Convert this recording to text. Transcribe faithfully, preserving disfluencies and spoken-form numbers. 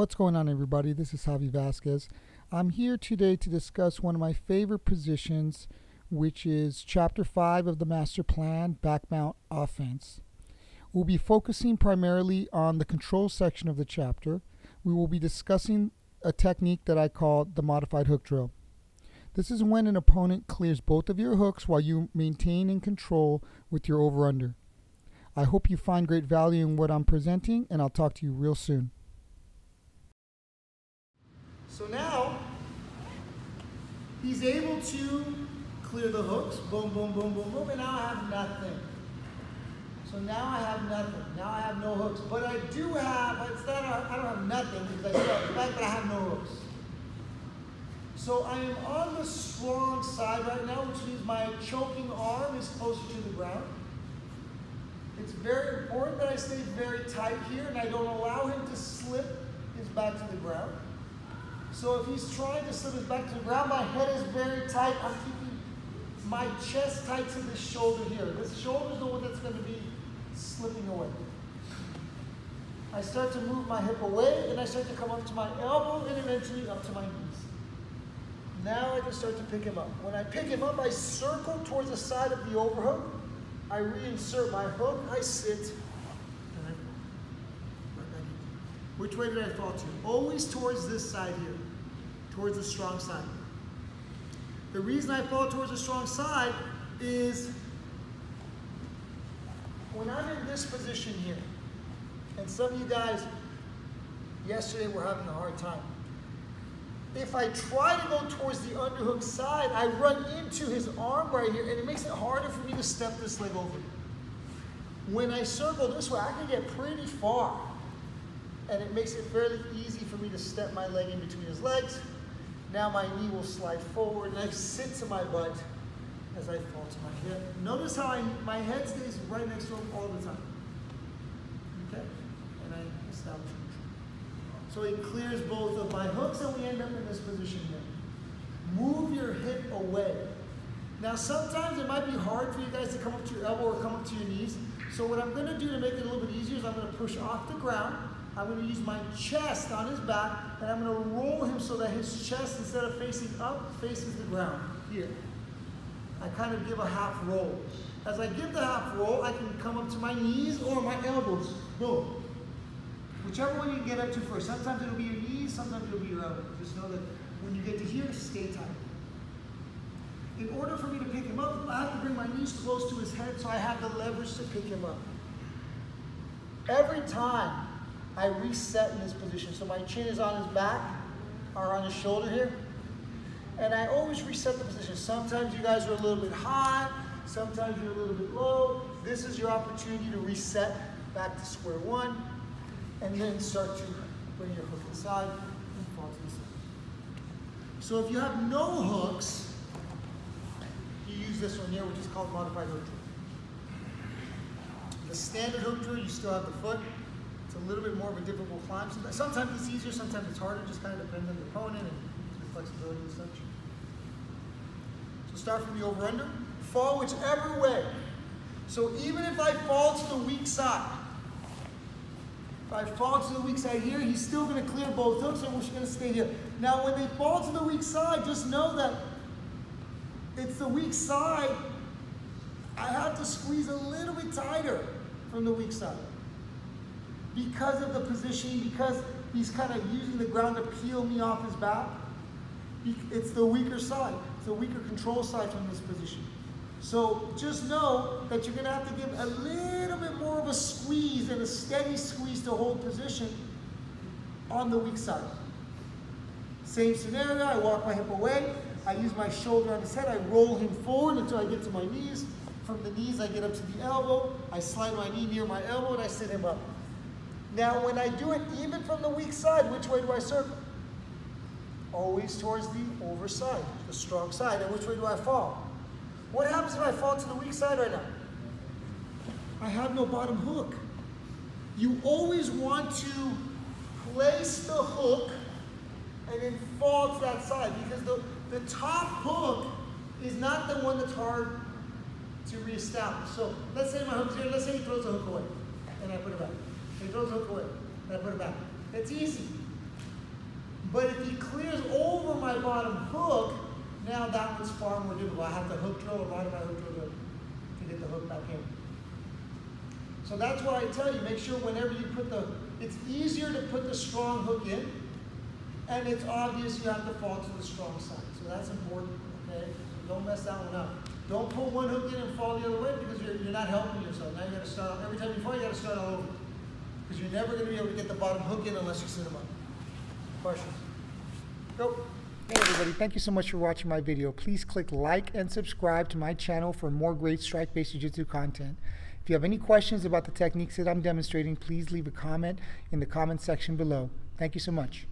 What's going on, everybody? This is Javi Vasquez. I'm here today to discuss one of my favorite positions, which is Chapter five of the Master Plan Back Mount Offense. We'll be focusing primarily on the control section of the chapter. We will be discussing a technique that I call the Modified Hook Drill. This is when an opponent clears both of your hooks while you maintain and control with your over-under. I hope you find great value in what I'm presenting, and I'll talk to you real soon. So now, he's able to clear the hooks, boom, boom, boom, boom, boom, and now I have nothing. So now I have nothing, now I have no hooks, but I do have, it's not, I don't have nothing because I still have, but I have no hooks. So I am on the strong side right now, which means my choking arm is closer to the ground. It's very important that I stay very tight here and I don't allow him to slip his back to the ground. So if he's trying to slip his back to the ground, my head is very tight. I'm keeping my chest tight to this shoulder here. This shoulder is the one that's going to be slipping away. I start to move my hip away, then I start to come up to my elbow and eventually up to my knees. Now I can start to pick him up. When I pick him up, I circle towards the side of the overhook. I reinsert my hook, I sit, and I fall. Which way did I fall to? Always towards this side here, towards the strong side. The reason I fall towards the strong side is when I'm in this position here, and some of you guys yesterday were having a hard time. If I try to go towards the underhook side, I run into his arm right here, and it makes it harder for me to step this leg over. When I circle this way, I can get pretty far, and it makes it fairly easy for me to step my leg in between his legs. Now my knee will slide forward, and I sit to my butt as I fall to my hip. Notice how I, my head stays right next to him all the time. Okay? And I establish control. So he clears both of my hooks and we end up in this position here. Move your hip away. Now sometimes it might be hard for you guys to come up to your elbow or come up to your knees. So what I'm gonna do to make it a little bit easier is I'm gonna push off the ground. I'm gonna use my chest on his back and I'm gonna roll him so that his chest, instead of facing up, faces the ground here. I kind of give a half roll. As I give the half roll, I can come up to my knees or my elbows, boom. Whichever one you can get up to first. Sometimes it'll be your knees, sometimes it'll be your elbows. Just know that when you get to here, stay tight. In order for me to pick him up, I have to bring my knees close to his head so I have the leverage to pick him up. Every time I reset in this position, so my chin is on his back, or on his shoulder here, and I always reset the position. Sometimes you guys are a little bit high, sometimes you're a little bit low. This is your opportunity to reset back to square one. And then start to bring your hook inside and fall to the side. So if you have no hooks, you use this one here, which is called modified hook drill. The standard hook drill, you still have the foot. It's a little bit more of a difficult climb. Sometimes it's easier, sometimes it's harder. It just kind of depends on the opponent and the flexibility and such. So start from the over-under. Fall whichever way. So even if I fall to the weak side, if I fall to the weak side here, he's still going to clear both hooks and we're just going to stay here. Now when they fall to the weak side, just know that it's the weak side. I have to squeeze a little bit tighter from the weak side. Because of the position, because he's kind of using the ground to peel me off his back, it's the weaker side. It's the weaker control side from this position. So just know that you're going to have to give a little bit more of a squeeze and a steady squeeze to hold position on the weak side. Same scenario, I walk my hip away, I use my shoulder on his head, I roll him forward until I get to my knees. From the knees I get up to the elbow, I slide my knee near my elbow and I sit him up. Now when I do it even from the weak side, which way do I circle? Always towards the over side, the strong side, and which way do I fall? What happens if I fall to the weak side right now? I have no bottom hook. You always want to place the hook and then fall to that side because the, the top hook is not the one that's hard to reestablish. So let's say my hook's here, let's say he throws the hook away and I put it back. He throws the hook away and I put it back. It's easy. But if he clears over my bottom hook, now that one's far more difficult. I have to hook drill and modify hook drill to get the hook back in. So that's why I tell you, make sure whenever you put the, it's easier to put the strong hook in, and it's obvious you have to fall to the strong side. So that's important, okay? So don't mess that one up. Don't pull one hook in and fall the other way, because you're, you're not helping yourself. Now you gotta start, every time you fall, you gotta start all over. Because you're never gonna be able to get the bottom hook in unless you sit them up. Questions? Go. Hey everybody, thank you so much for watching my video. Please click like and subscribe to my channel for more great strike-based jiu-jitsu content. If you have any questions about the techniques that I'm demonstrating, please leave a comment in the comment section below. Thank you so much.